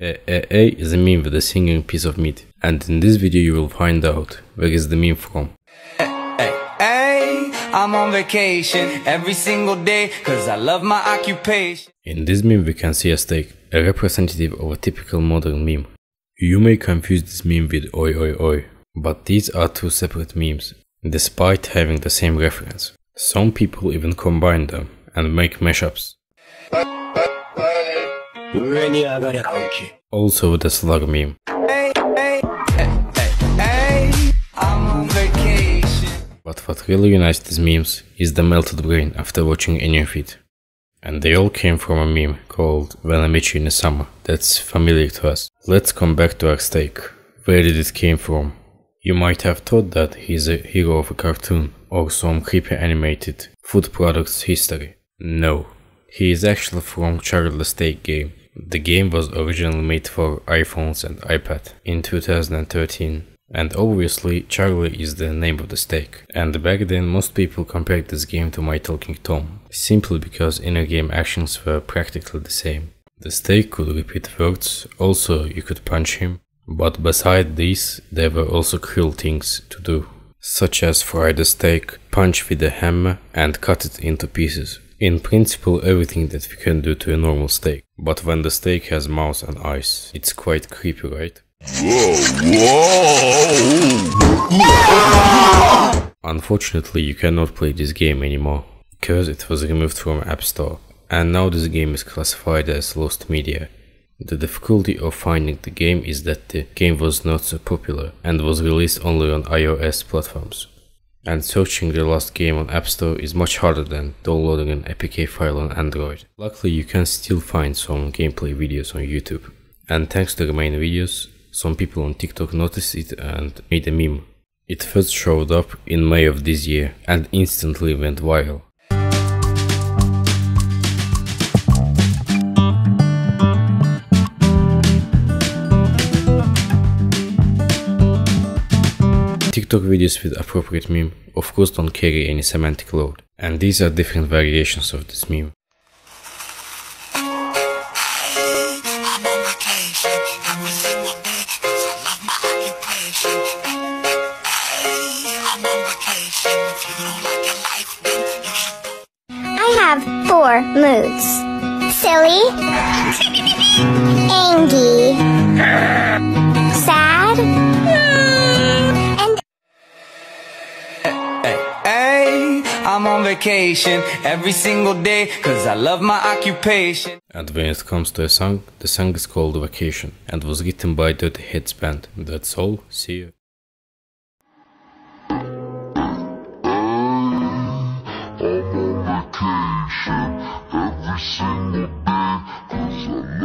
A is a meme with a singing piece of meat, and in this video you will find out where is the meme from. I'm on vacation every single day cause I love my occupation. In this meme we can see a steak, a representative of a typical modern meme. You may confuse this meme with oi oi oi, but these are two separate memes, despite having the same reference. Some people even combine them and make mashups. Also the slug meme. But what really unites these memes is the melted brain after watching any of it. And they all came from a meme called whenimechuinasama that's familiar to us. Let's come back to our steak. Where did it came from? You might have thought that he's a hero of a cartoon or some creepy animated food products history. No. He is actually from Charlie the Steak game. The game was originally made for iPhones and iPad in 2013. And obviously Charlie is the name of the steak, and back then most people compared this game to My Talking Tom, simply because inner game actions were practically the same. The steak could repeat words, also you could punch him, but beside this there were also cruel things to do, such as fry the steak, punch with a hammer and cut it into pieces. In principle everything that we can do to a normal steak, but when the steak has mouth and eyes, it's quite creepy, right? Whoa. Unfortunately, you cannot play this game anymore, because it was removed from App Store, and now this game is classified as lost media. The difficulty of finding the game is that the game was not so popular, and was released only on iOS platforms. And searching the last game on App Store is much harder than downloading an APK file on Android. Luckily, you can still find some gameplay videos on YouTube, and thanks to the main videos, some people on TikTok noticed it and made a meme. It first showed up in May of this year and instantly went viral. TikTok videos with appropriate meme of course don't carry any semantic load, and these are different variations of this meme. I have four moods: silly, angry, sad, and I'm on vacation every single day cause I love my occupation. And when it comes to a song, the song is called Vacation and was written by Dirty Heads band. That's all, see you. I'm on vacation every single day cause I love